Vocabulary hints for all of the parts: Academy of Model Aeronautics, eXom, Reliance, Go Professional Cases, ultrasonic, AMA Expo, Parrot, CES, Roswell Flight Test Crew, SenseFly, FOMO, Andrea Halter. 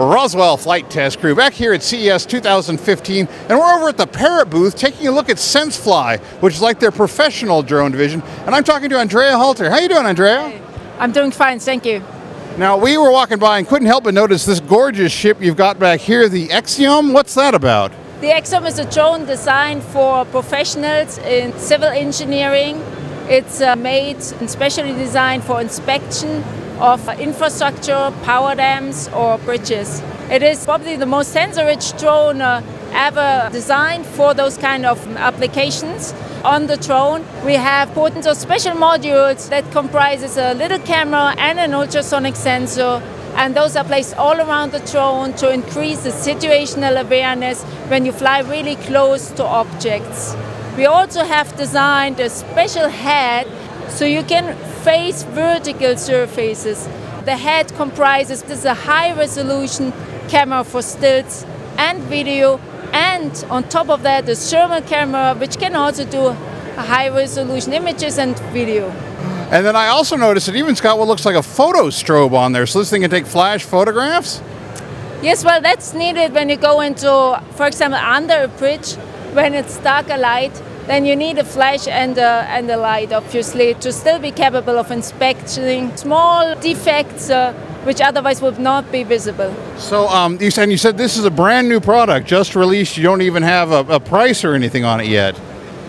Roswell Flight Test Crew back here at CES 2015, and we're over at the Parrot booth taking a look at SenseFly, which is like their professional drone division, and I'm talking to Andrea Halter. How you doing, Andrea? Hey. I'm doing fine, thank you. Now, we were walking by and couldn't help but notice this gorgeous ship you've got back here, the eXom. What's that about? The eXom is a drone designed for professionals in civil engineering. It's made and specially designed for inspection of infrastructure, power dams or bridges. It is probably the most sensor-rich drone ever designed for those kind of applications. On the drone we have important or special modules that comprises a little camera and an ultrasonic sensor, and those are placed all around the drone to increase the situational awareness when you fly really close to objects. We also have designed a special head so you can face vertical surfaces. The head comprises this a high-resolution camera for stills and video, and on top of that a thermal camera which can also do high-resolution images and video. And then I also noticed that even got what looks like a photo strobe on there, so this thing can take flash photographs? Yes, well that's needed when you go into, for example, under a bridge when it's dark or light. Then you need a flash and a light, obviously, to still be capable of inspecting small defects which otherwise would not be visible. So, you said this is a brand new product, just released. You don't even have a price or anything on it yet.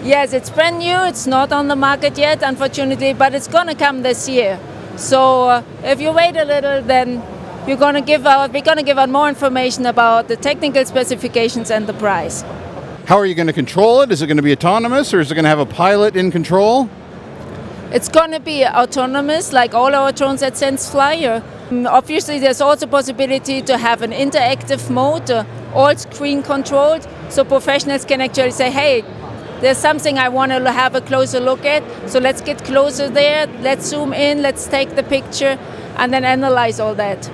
Yes, it's brand new. It's not on the market yet, unfortunately, but it's going to come this year. So if you wait a little, then you're going to give out more information about the technical specifications and the price. How are you going to control it? Is it going to be autonomous, or is it going to have a pilot in control? It's going to be autonomous, like all our drones at SenseFly. Obviously, there's also possibility to have an interactive mode, all screen controlled, so professionals can actually say, hey, there's something I want to have a closer look at, so let's get closer there, let's zoom in, let's take the picture, and then analyze all that.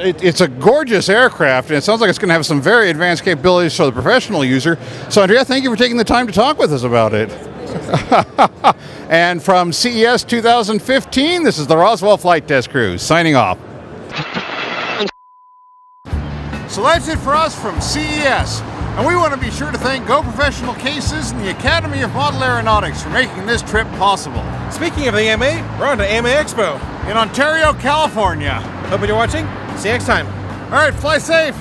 It's a gorgeous aircraft, and it sounds like it's going to have some very advanced capabilities for the professional user. So, Andrea, thank you for taking the time to talk with us about it. And from CES 2015, this is the Roswell Flight Test Crew, signing off. So that's it for us from CES. And we want to be sure to thank Go Professional Cases and the Academy of Model Aeronautics for making this trip possible. Speaking of the AMA, we're on to AMA Expo in Ontario, California. Hoping you're watching. See you next time. All right, fly safe.